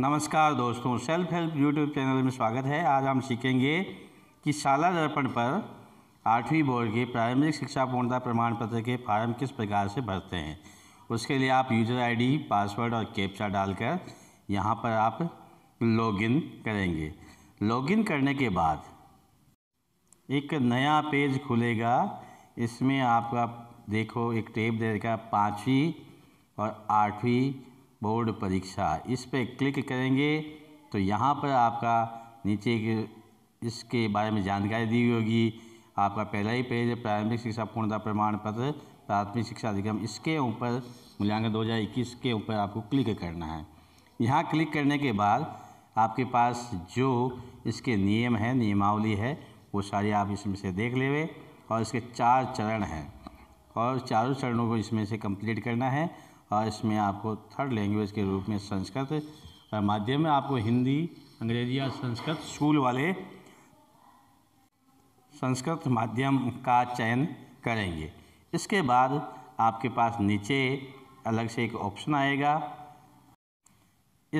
नमस्कार दोस्तों, self help YouTube channel में स्वागत है। आज हम सीखेंगे कि शाला दर्पण पर 8वीं बोर्ड के प्रारंभिक शिक्षा पूर्णता प्रमाण पत्र के फार्म किस प्रकार से भरते हैं। उसके लिए आप यूज़र आईडी, पासवर्ड और कैप्चा डालकर यहां पर आप लॉगिन करेंगे। लॉगिन करने के बाद एक नया पेज खुलेगा। इसमें आपका देखो एक टैब देगा 5वीं और 8वीं बोर्ड परीक्षा। इस पर क्लिक करेंगे तो यहाँ पर आपका नीचे इसके बारे में जानकारी दी हुई होगी। आपका पहला ही पेज प्रारंभिक शिक्षा पूर्णता प्रमाण पत्र प्राथमिक शिक्षा अधिगम, इसके ऊपर मूल्यांकन 2021 के ऊपर आपको क्लिक करना है। यहाँ क्लिक करने के बाद आपके पास जो इसके नियम हैं, नियमावली है, वो सारी आप इसमें से देख लेंगे। और इसके 4 चरण हैं और चारों चरणों को इसमें से कंप्लीट करना है। और इसमें आपको 3rd लैंग्वेज के रूप में संस्कृत माध्यम में आपको हिंदी, अंग्रेजी और संस्कृत स्कूल वाले संस्कृत माध्यम का चयन करेंगे। इसके बाद आपके पास नीचे अलग से एक ऑप्शन आएगा।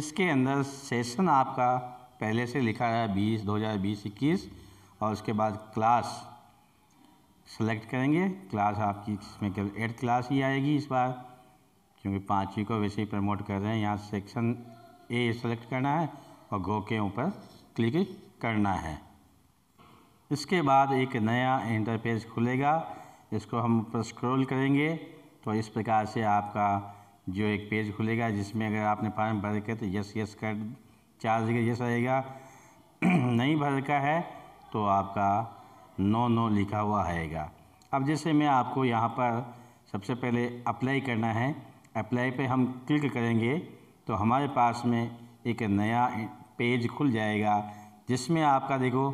इसके अंदर सेशन आपका पहले से लिखा है 20/2021 और उसके बाद क्लास सेलेक्ट करेंगे। क्लास आपकी इसमें केवल 8th क्लास ही आएगी इस बार, क्योंकि 5वीं को वैसे ही प्रमोट कर रहे हैं। यहाँ सेक्शन ए सेलेक्ट करना है और गो के ऊपर क्लिक करना है। इसके बाद एक नया इंटरफेस खुलेगा। इसको हम ऊपर स्क्रॉल करेंगे तो इस प्रकार से आपका जो एक पेज खुलेगा, जिसमें अगर आपने फॉर्म भर के तो यस कर 4 जगह यस आएगा। नहीं भर का है तो आपका नो लिखा हुआ आएगा। अब जैसे मैं आपको यहाँ पर सबसे पहले अप्लाई करना है। अप्लाई पे हम क्लिक करेंगे तो हमारे पास में एक नया पेज खुल जाएगा, जिसमें आपका देखो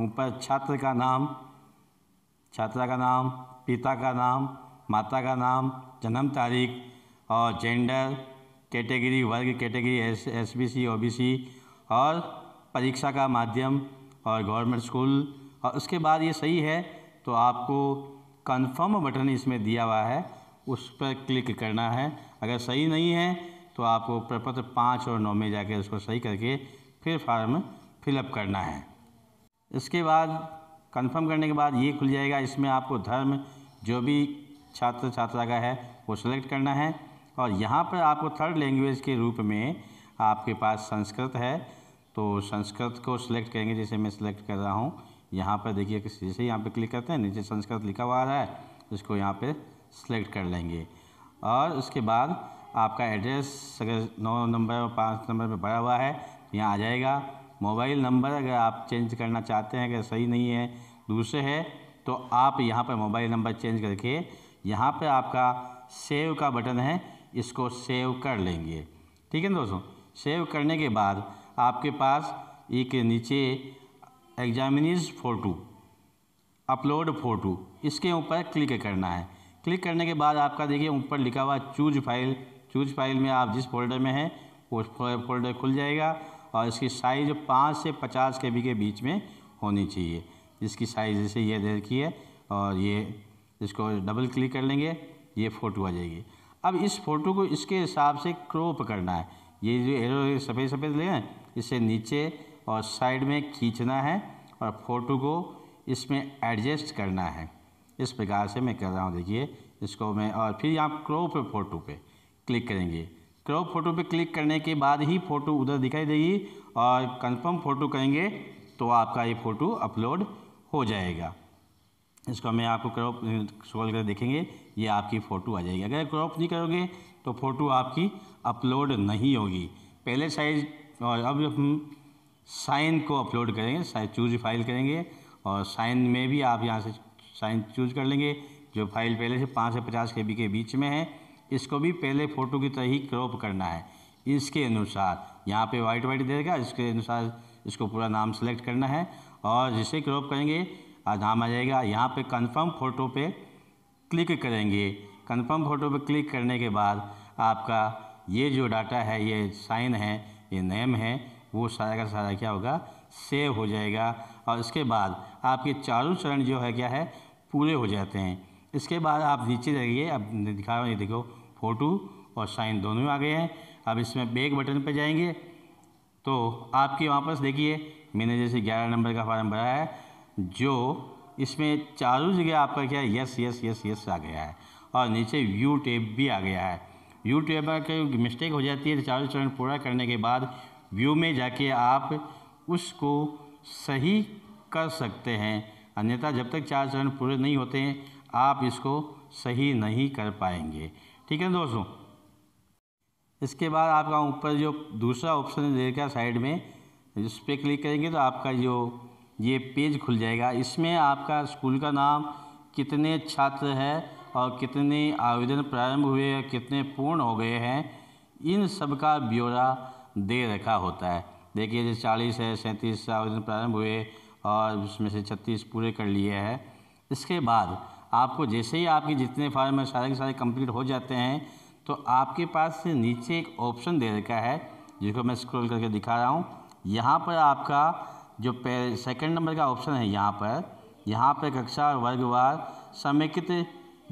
ऊपर छात्र का नाम, छात्रा का नाम, पिता का नाम, माता का नाम, जन्म तारीख और जेंडर, कैटेगरी, वर्ग कैटेगरी SBC, OBC और परीक्षा का माध्यम और गवर्नमेंट स्कूल। और उसके बाद ये सही है तो आपको कन्फर्म बटन इसमें दिया हुआ है, उस पर क्लिक करना है। अगर सही नहीं है तो आपको प्रपत्र 5 और 9 में जाकर उसको सही करके फिर फॉर्म फिलअप करना है। इसके बाद कंफर्म करने के बाद ये खुल जाएगा। इसमें आपको धर्म, जो भी छात्र छात्रा का है, वो सेलेक्ट करना है। और यहाँ पर आपको 3rd लैंग्वेज के रूप में आपके पास संस्कृत है तो संस्कृत को सिलेक्ट करेंगे। जैसे मैं सिलेक्ट कर रहा हूँ, यहाँ पर देखिए जैसे यहाँ पर क्लिक करते हैं नीचे संस्कृत लिखा हुआ आ रहा है, इसको यहाँ पर सेलेक्ट कर लेंगे। और उसके बाद आपका एड्रेस अगर 9 नंबर और 5 नंबर में भरा हुआ है यहाँ आ जाएगा। मोबाइल नंबर अगर आप चेंज करना चाहते हैं, अगर सही नहीं है दूसरे है तो आप यहाँ पर मोबाइल नंबर चेंज करके यहाँ पर आपका सेव का बटन है, इसको सेव कर लेंगे। ठीक है दोस्तों, सेव करने के बाद आपके पास एक नीचे एग्जामिनीज फ़ोटो, अपलोड फ़ोटो, इसके ऊपर क्लिक करना है। क्लिक करने के बाद आपका देखिए ऊपर लिखा हुआ चूज फाइल। चूज फाइल में आप जिस फोल्डर में हैं वो फोल्डर खुल जाएगा। और इसकी साइज़ 5 से 50 KB के बीच में होनी चाहिए। इसकी साइज़ जैसे ये देखिए, और ये इसको डबल क्लिक कर लेंगे, ये फ़ोटो आ जाएगी। अब इस फ़ोटो को इसके हिसाब से क्रॉप करना है। ये जो एरो सफ़ेद ले हैं, इसे नीचे और साइड में खींचना है और फ़ोटो को इसमें एडजस्ट करना है। इस प्रकार से मैं कर रहा हूँ, देखिए इसको मैं। और फिर यहाँ क्रॉप फ़ोटो पे क्लिक करेंगे। क्रॉप फ़ोटो पे क्लिक करने के बाद ही फ़ोटो उधर दिखाई देगी और कंफर्म फ़ोटो करेंगे तो आपका ये फ़ोटो अपलोड हो जाएगा। इसको मैं आपको क्रॉप स्क्रॉल कर देखेंगे, ये आपकी फ़ोटो आ जाएगी। अगर क्रॉप नहीं करोगे तो फ़ोटो आपकी अपलोड नहीं होगी। पहले साइज, और अब हम साइन को अपलोड करेंगे। साइज चूज फाइल करेंगे और साइन में भी आप यहाँ से साइन चूज कर लेंगे। जो फाइल पहले से 5 से 50 KB के बीच में है, इसको भी पहले फ़ोटो की तरह ही क्रॉप करना है। इसके अनुसार यहाँ पे वाइट देगा, इसके अनुसार इसको पूरा नाम सेलेक्ट करना है। और जिसे क्रॉप करेंगे नाम आ जाएगा। यहाँ पे कंफर्म फ़ोटो पे क्लिक करेंगे। कंफर्म फ़ोटो पे क्लिक करने के बाद आपका ये जो डाटा है, ये साइन है, ये नेम है, वो सारा का सारा क्या होगा, सेव हो जाएगा। और इसके बाद आपके चारों चरण जो है क्या है, पूरे हो जाते हैं। इसके बाद आप नीचे जाइए, अब दिखा रहा हूँ, ये देखो फ़ोटो और साइन दोनों आ गए हैं। अब इसमें बैक बटन पर जाएंगे तो आपकी वापस देखिए मैंने जैसे 11 नंबर का फॉर्म भरा है जो इसमें चारों जगह आपका क्या है यस यस यस यस आ गया है और नीचे व्यू टैब भी आ गया है। व्यू टैब पर मिस्टेक हो जाती है तो चारों चरण पूरा करने के बाद व्यू में जाके आप उसको सही कर सकते हैं, अन्यथा जब तक चार चरण पूरे नहीं होते हैं आप इसको सही नहीं कर पाएंगे। ठीक है दोस्तों, इसके बाद आपका ऊपर जो दूसरा ऑप्शन है देखा साइड में जिस पे क्लिक करेंगे तो आपका जो ये पेज खुल जाएगा। इसमें आपका स्कूल का नाम, कितने छात्र हैं और कितने आवेदन प्रारंभ हुए और कितने पूर्ण हो गए हैं, इन सब का ब्यौरा दे रखा होता है। देखिए जैसे 40 है, 37 आवेदन प्रारंभ हुए और उसमें से 36 पूरे कर लिए हैं। इसके बाद आपको जैसे ही आपके जितने फॉर्म हैं सारे के सारे कंप्लीट हो जाते हैं तो आपके पास से नीचे एक ऑप्शन दे रखा है जिसको मैं स्क्रॉल करके दिखा रहा हूँ। यहाँ पर आपका जो सेकंड नंबर का ऑप्शन है यहाँ पर कक्षा वर्गवार समेकित,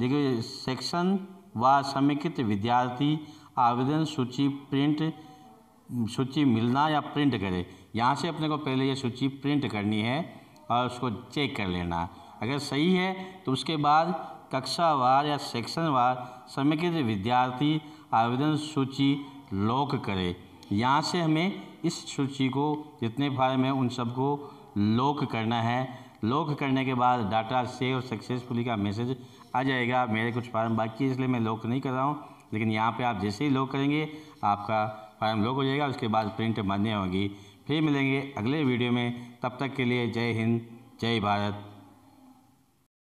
देखिए सेक्शन व समेकित विद्यार्थी आवेदन सूची प्रिंट सूची मिलना या प्रिंट करें। यहाँ से अपने को पहले ये सूची प्रिंट करनी है और उसको चेक कर लेना, अगर सही है तो उसके बाद कक्षावार या सेक्शनवार समेकित विद्यार्थी आवेदन सूची लॉक करें। यहाँ से हमें इस सूची को जितने फार्म हैं उन सबको लॉक करना है। लॉक करने के बाद डाटा सेव सक्सेसफुली का मैसेज आ जाएगा। मेरे कुछ फार्म बाकी है इसलिए मैं लॉक नहीं कर रहा हूँ, लेकिन यहाँ पे आप जैसे ही लॉक करेंगे आपका फार्म लॉक हो जाएगा। उसके बाद प्रिंट मान्य होगी। फिर मिलेंगे अगले वीडियो में, तब तक के लिए जय हिंद, जय भारत।